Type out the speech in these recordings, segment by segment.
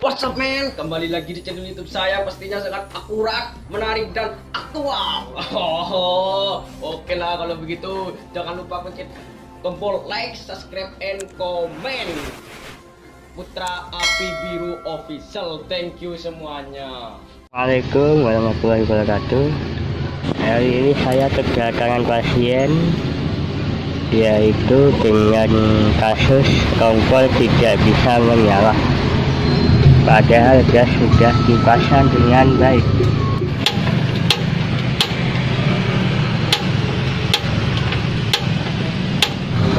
What's up men? Kembali lagi di channel YouTube saya, pastinya sangat akurat, menarik dan aktual. Oke lah kalau begitu, jangan lupa pencet tombol like, subscribe, and comment. Putra Api Biru Official, thank you semuanya. Assalamualaikum warahmatullahi wabarakatuh. Hari ini saya kedatangan pasien, yaitu dengan kasus kompor tidak bisa menyala, padahal gas sudah dipasang dengan baik.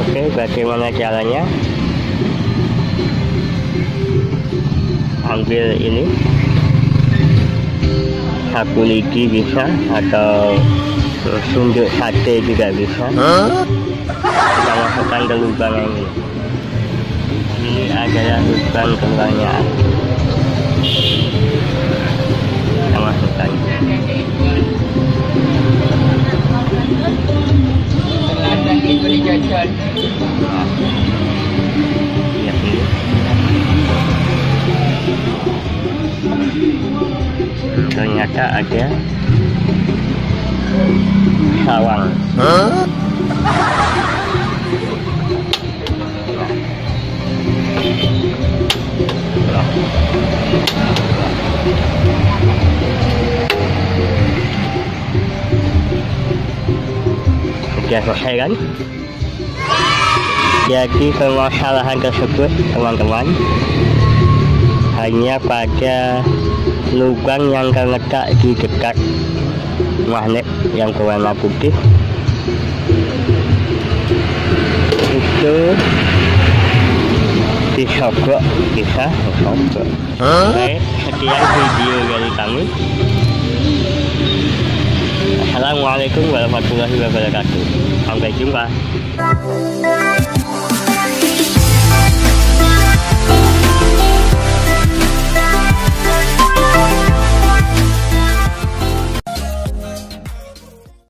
Oke, bagaimana caranya? Ambil ini sapu lidi bisa, atau sunduk sate juga bisa. Kita masukkan ke lubang ini. Ini adalah lubang kembangnya. Kita masukkan. Lihat ini. Ternyata ada sawang. Sudah selesai kan? Jadi permasalahan tersebut teman-teman hanya pada lubang yang terletak di dekat magnet yang berwarna putih itu. Disogok, bisa disogok. Oke, sekian video dari kami. Assalamualaikum warahmatullahi wabarakatuh. Sampai jumpa.